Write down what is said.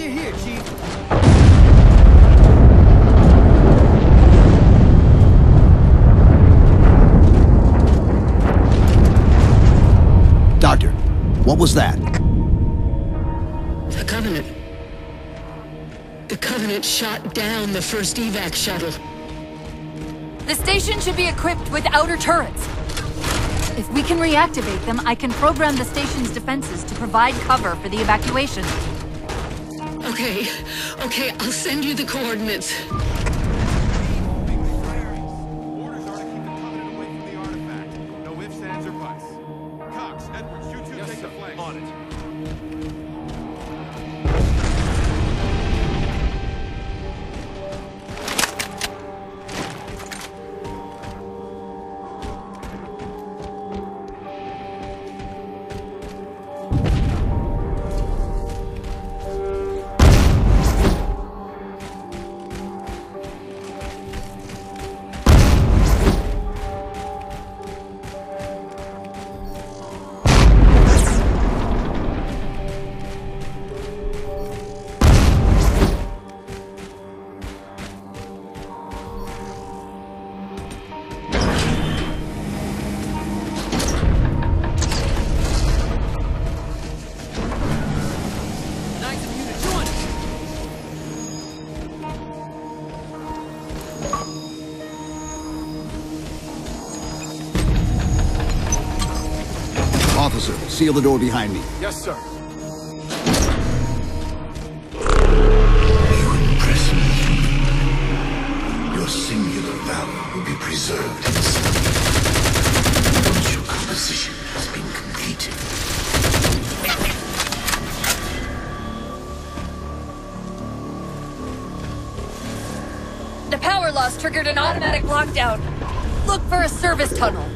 you here, Chief. Doctor, what was that? The Covenant. The Covenant shot down the first evac shuttle. The station should be equipped with outer turrets. If we can reactivate them, I can program the station's defenses to provide cover for the evacuation. Okay, I'll send you the coordinates. Officer, seal the door behind me. Yes, sir. You impress me. Your singular valor will be preserved once your composition has been completed. The power loss triggered an automatic lockdown. Look for a service tunnel.